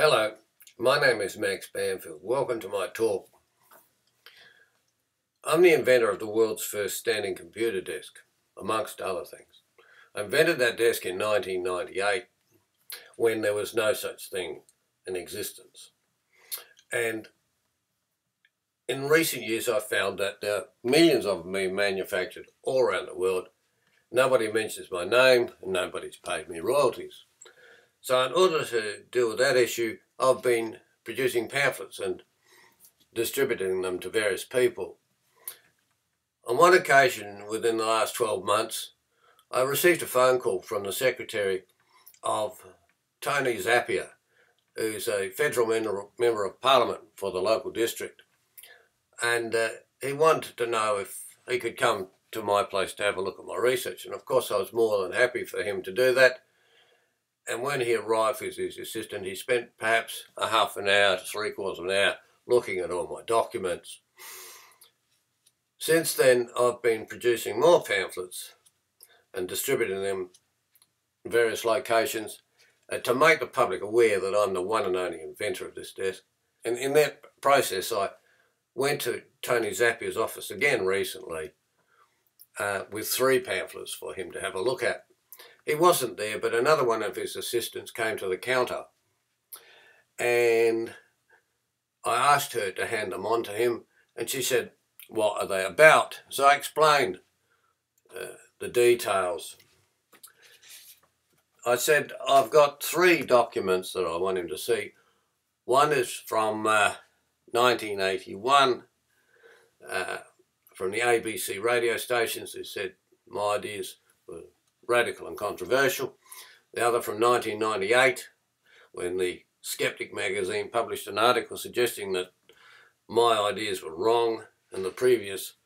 Hello, my name is Max Banfield. Welcome to my talk. I'm the inventor of the world's first standing computer desk, amongst other things. I invented that desk in 1998 when there was no such thing in existence. And in recent years I found that there are millions of them being manufactured all around the world. Nobody mentions my name and nobody's paid me royalties. So in order to deal with that issue, I've been producing pamphlets and distributing them to various people. On one occasion, within the last 12 months, I received a phone call from the secretary of Tony Zappia, who's a federal member of parliament for the local district. And he wanted to know if he could come to my place to have a look at my research. And of course, I was more than happy for him to do that. And when he arrived as his assistant, he spent perhaps a half an hour to three-quarters of an hour looking at all my documents. Since then, I've been producing more pamphlets and distributing them in various locations to make the public aware that I'm the one and only inventor of this desk. And in that process, I went to Tony Zappia's office again recently with three pamphlets for him to have a look at. He wasn't there, but another one of his assistants came to the counter and I asked her to hand them on to him, and she said, "What are they about?" So I explained the details. I said, "I've got three documents that I want him to see. One is from 1981 from the ABC radio stations who said my ideas were radical and controversial. The other from 1998, when the Skeptic Magazine published an article suggesting that my ideas were wrong and the previous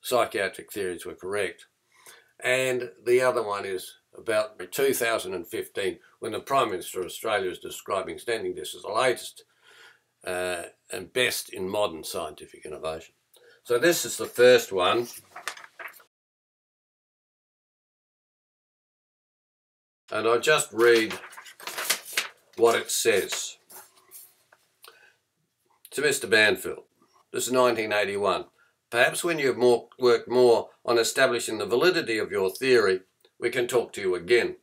psychiatric theories were correct. And the other one is about 2015, when the Prime Minister of Australia is describing standing desks as the latest and best in modern scientific innovation." So this is the first one. And I'll just read what it says. To Mr. Banfield, this is 1981. "Perhaps when you have worked more on establishing the validity of your theory, we can talk to you again.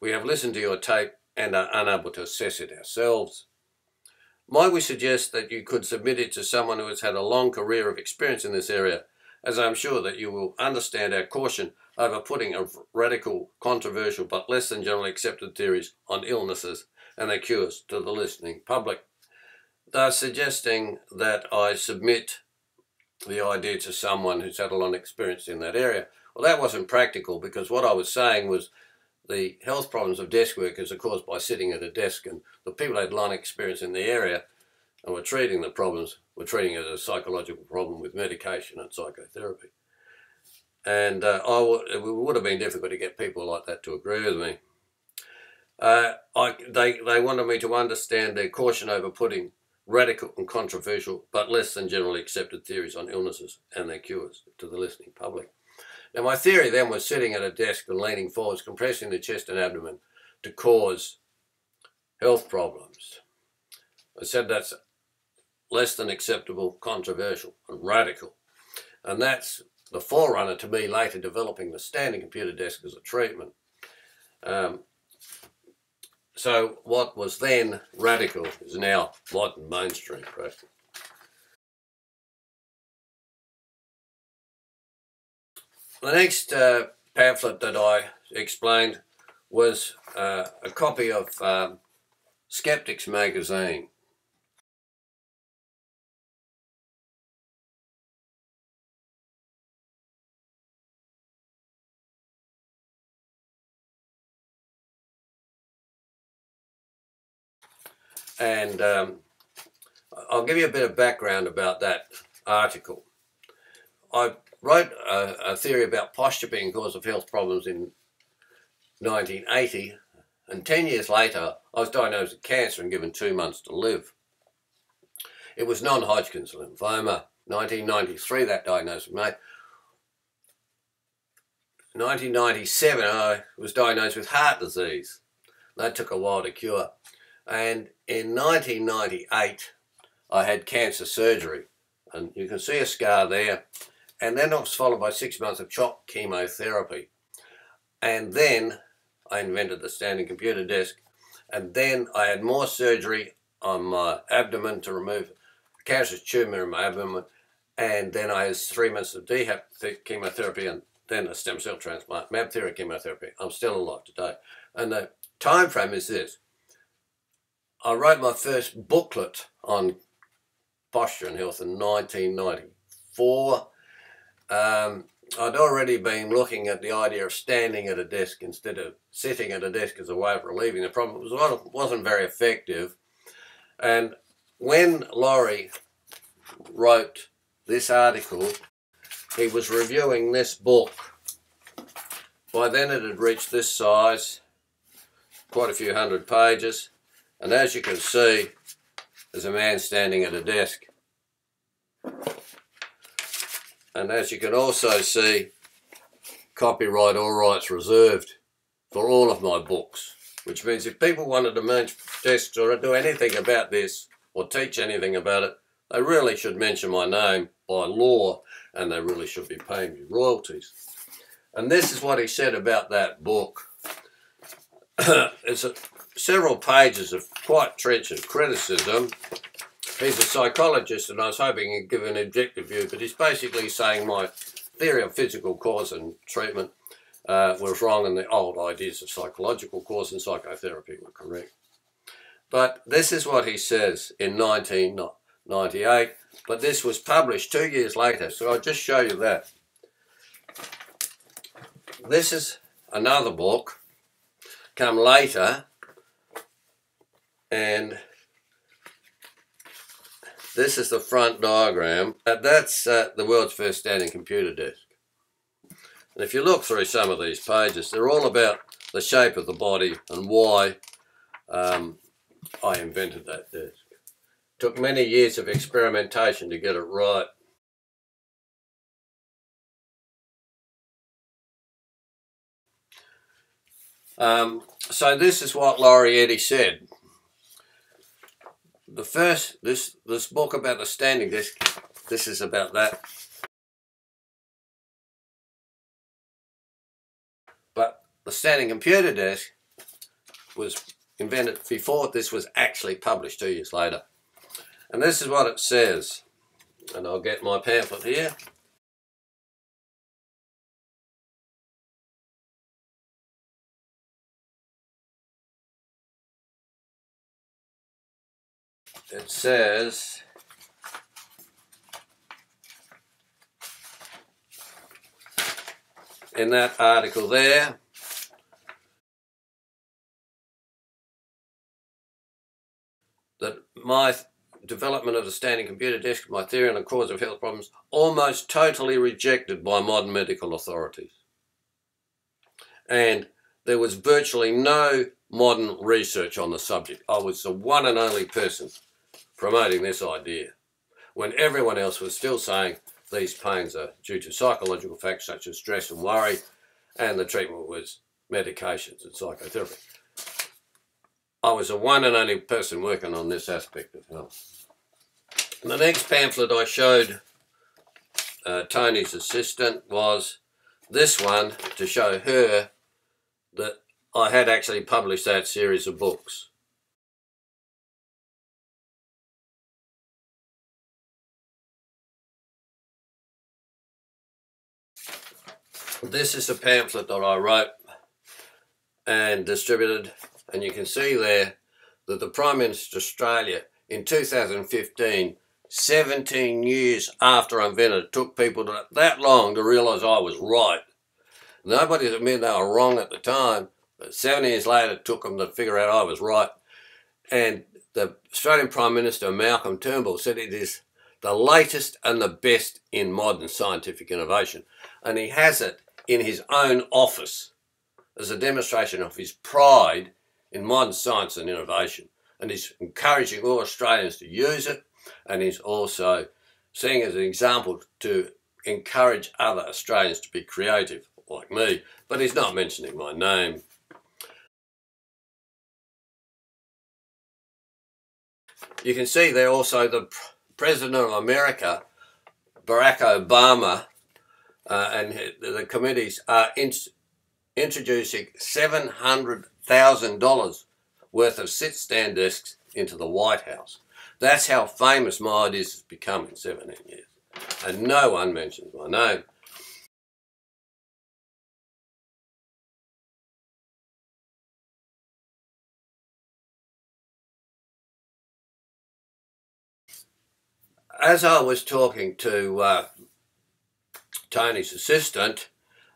We have listened to your tape and are unable to assess it ourselves. Might we suggest that you could submit it to someone who has had a long career of experience in this area, as I am sure that you will understand our caution over putting a radical, controversial but less than generally accepted theories on illnesses and their cures to the listening public." They're suggesting that I submit the idea to someone who's had a lot of experience in that area. Well, that wasn't practical, because what I was saying was the health problems of desk workers are caused by sitting at a desk, and the people who had a lot of experience in the area and were treating the problems, were treating it as a psychological problem with medication and psychotherapy. And it would have been difficult to get people like that to agree with me. They wanted me to understand their caution over putting radical and controversial but less than generally accepted theories on illnesses and their cures to the listening public. Now, my theory then was sitting at a desk and leaning forwards, compressing the chest and abdomen to cause health problems. I said that's less than acceptable, controversial and radical. And that's the forerunner to me later developing the standing computer desk as a treatment. So what was then radical is now modern mainstream practice. The next pamphlet that I explained was a copy of Skeptic Magazine. And I'll give you a bit of background about that article. I wrote a theory about posture being cause of health problems in 1980, and 10 years later I was diagnosed with cancer and given 2 months to live. It was non-Hodgkin's lymphoma. 1993 that diagnosis was made. 1997 I was diagnosed with heart disease. That took a while to cure. And in 1998, I had cancer surgery. And you can see a scar there. And then I was followed by 6 months of CHOP chemotherapy. And then I invented the standing computer desk. And then I had more surgery on my abdomen to remove a cancerous tumour in my abdomen. And then I had 3 months of DHAP chemotherapy and then a stem cell transplant, Mabthera chemotherapy. I'm still alive today. And the time frame is this. I wrote my first booklet on posture and health in 1994. I'd already been looking at the idea of standing at a desk instead of sitting at a desk as a way of relieving the problem. It wasn't very effective. And when Laurie wrote this article, he was reviewing this book. By then it had reached this size, quite a few hundred pages. And as you can see, there's a man standing at a desk. And as you can also see, copyright, all rights reserved for all of my books. Which means if people wanted to merge desks or do anything about this, or teach anything about it, they really should mention my name by law, and they really should be paying me royalties. And this is what he said about that book. It's several pages of quite trenchant criticism. He's a psychologist and I was hoping he'd give an objective view, but he's basically saying my theory of physical cause and treatment was wrong and the old ideas of psychological cause and psychotherapy were correct. But this is what he says in 1998, but this was published 2 years later, so I'll just show you that. This is another book, come later, and this is the front diagram. That's the world's first standing computer desk. And if you look through some of these pages, they're all about the shape of the body and why I invented that desk. It took many years of experimentation to get it right. So this is what Laurie Eddy said. The first, this book about the standing desk, this is about that. But the standing computer desk was invented before this was actually published 2 years later. And this is what it says. And I'll get my pamphlet here. It says, in that article there, that my development of the standing computer desk, my theory on the cause of health problems, almost totally rejected by modern medical authorities. And there was virtually no modern research on the subject. I was the one and only person promoting this idea, when everyone else was still saying these pains are due to psychological factors such as stress and worry, and the treatment was medications and psychotherapy. I was the one and only person working on this aspect of health. And the next pamphlet I showed Tony's assistant was this one, to show her that I had actually published that series of books. This is a pamphlet that I wrote and distributed, and you can see there that the Prime Minister of Australia in 2015, 17 years after I invented it, took people that long to realise I was right. Nobody admitted they were wrong at the time, but 7 years later it took them to figure out I was right. And the Australian Prime Minister, Malcolm Turnbull, said it is the latest and the best in modern scientific innovation. And he has it in his own office as a demonstration of his pride in modern science and innovation. And he's encouraging all Australians to use it, and he's also seeing it as an example to encourage other Australians to be creative, like me, but he's not mentioning my name. You can see there also the President of America, Barack Obama, and the committees are introducing $700,000 worth of sit-stand desks into the White House. That's how famous my ideas has become in 17 years. And no one mentions my name. As I was talking to Tony's assistant,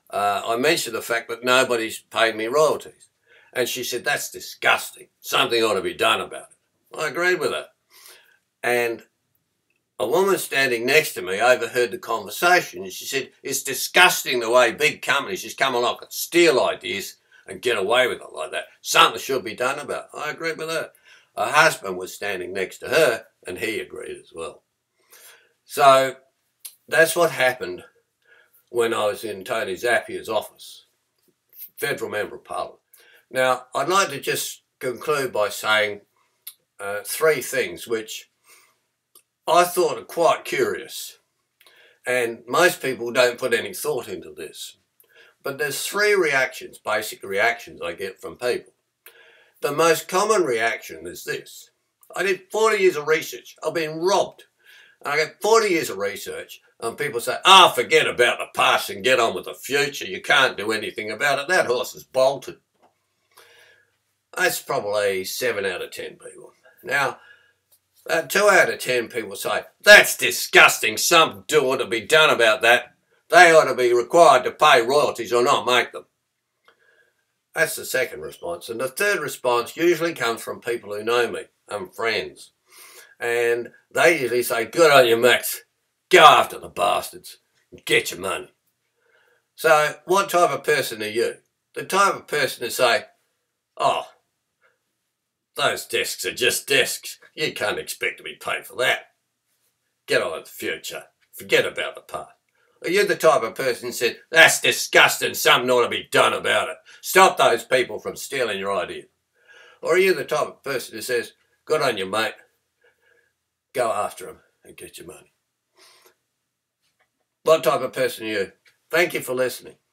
I mentioned the fact that nobody's paid me royalties. And she said, that's disgusting. Something ought to be done about it. I agreed with her. And a woman standing next to me overheard the conversation, and she said, it's disgusting the way big companies just come along and steal ideas and get away with it like that. Something should be done about it. I agreed with her. Her husband was standing next to her, and he agreed as well. So that's what happened when I was in Tony Zappia's office, Federal Member of Parliament. Now, I'd like to just conclude by saying three things which I thought are quite curious, and most people don't put any thought into this. But there's three reactions, basic reactions I get from people. The most common reaction is this. I did 40 years of research. I've been robbed. I get 40 years of research, and people say, "Ah, oh, forget about the past and get on with the future. You can't do anything about it. That horse is bolted." That's probably 7 out of 10 people. Now, 2 out of 10 people say, "That's disgusting. Some do ought to be done about that. They ought to be required to pay royalties or not make them." That's the second response. And the third response usually comes from people who know me and friends. And they usually say, "Good on you, Max. Go after the bastards and get your money." So what type of person are you? The type of person who say, "Oh, those desks are just desks. You can't expect to be paid for that. Get on with the future. Forget about the past." Are you the type of person who said, "That's disgusting. Something ought to be done about it. Stop those people from stealing your idea"? Or are you the type of person who says, "Good on you, mate. Go after them and get your money"? What type of person are you? Thank you for listening.